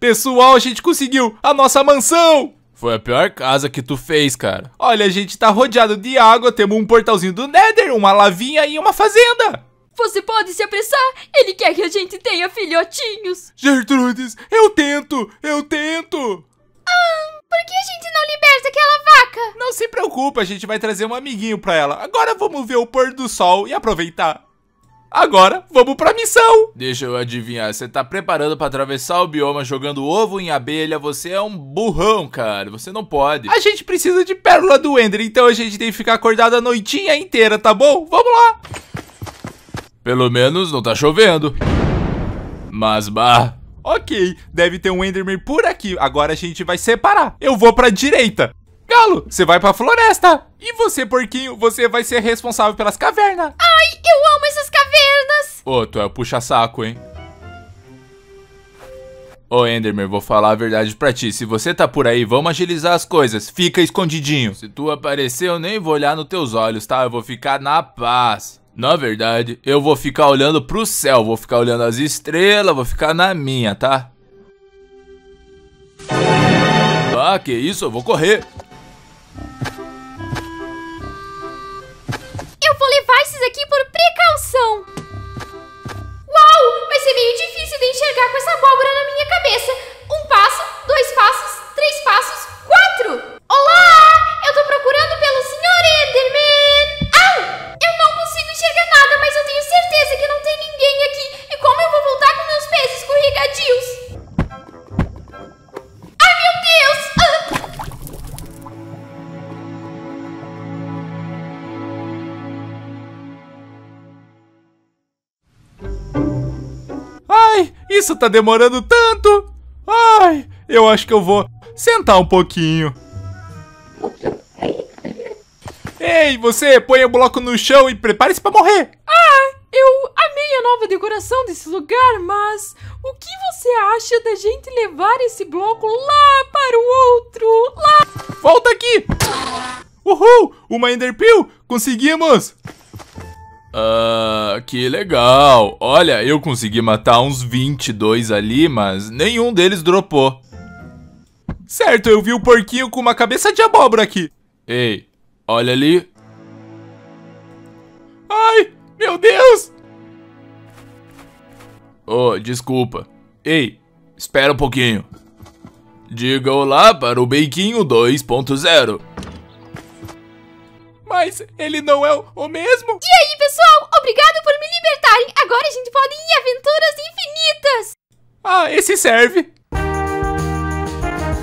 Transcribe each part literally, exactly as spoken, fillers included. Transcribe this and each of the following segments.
Pessoal, a gente conseguiu a nossa mansão. Foi a pior casa que tu fez, cara. Olha, a gente tá rodeado de água, temos um portalzinho do Nether, uma lavinha e uma fazenda. Você pode se apressar, ele quer que a gente tenha filhotinhos. Gertrudes, eu tento, eu tento. Ah, por que a gente não liberta aquela vaca? Não se preocupa, a gente vai trazer um amiguinho pra ela. Agora vamos ver o pôr do sol e aproveitar. Agora, vamos pra missão! Deixa eu adivinhar, você tá preparando pra atravessar o bioma jogando ovo em abelha? Você é um burrão, cara, você não pode. A gente precisa de pérola do Ender, então a gente tem que ficar acordado a noitinha inteira, tá bom? Vamos lá! Pelo menos não tá chovendo. Mas, bah... Ok, deve ter um Enderman por aqui, agora a gente vai separar. Eu vou pra direita. Galo, você vai pra floresta. E você, porquinho, você vai ser responsável pelas cavernas. Ai, eu amo essas cavernas. Ô, oh, tu é o puxa-saco, hein? Ô, oh, Enderman, vou falar a verdade pra ti. Se você tá por aí, vamos agilizar as coisas. Fica escondidinho. Se tu aparecer, eu nem vou olhar nos teus olhos, tá? Eu vou ficar na paz. Na verdade, eu vou ficar olhando pro céu. Vou ficar olhando as estrelas, vou ficar na minha, tá? Ah, que isso? Eu vou correr. Eu vou levar esses aqui por precaução. Uau! Vai ser meio difícil de enxergar com essa abóbora na minha cabeça. Um passo, dois passos, três passos, quatro. Olá! Eu tô procurando pelo senhor Enderman. Au! Eu não consigo enxergar nada, mas eu tenho certeza que não tem ninguém aqui. E como eu vou voltar com meus pés escorregadios? Isso tá demorando tanto. Ai, eu acho que eu vou sentar um pouquinho. Ei, você, põe o bloco no chão e prepare-se pra morrer. Ah, eu amei a nova decoração desse lugar, mas o que você acha da gente levar esse bloco lá para o outro? Lá. Volta aqui. Uhul, uma Enderpeel, conseguimos. Ah, uh, que legal. Olha, eu consegui matar uns vinte e dois ali, mas nenhum deles dropou. Certo, eu vi o porquinho com uma cabeça de abóbora aqui. Ei, olha ali. Ai, meu Deus. Oh, desculpa. Ei, espera um pouquinho. Diga olá para o Beiquinho dois ponto zero. Mas ele não é o mesmo? E aí, pessoal? Obrigado por me libertarem. Agora a gente pode ir em aventuras infinitas. Ah, esse serve.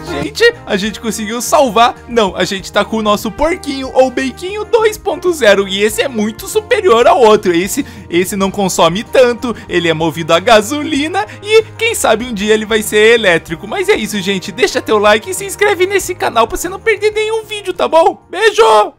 Gente, a gente conseguiu salvar. Não, a gente tá com o nosso porquinho ou beiquinho dois ponto zero. E esse é muito superior ao outro. Esse, esse não consome tanto. Ele é movido a gasolina. E quem sabe um dia ele vai ser elétrico. Mas é isso, gente. Deixa teu like e se inscreve nesse canal pra você não perder nenhum vídeo, tá bom? Beijo!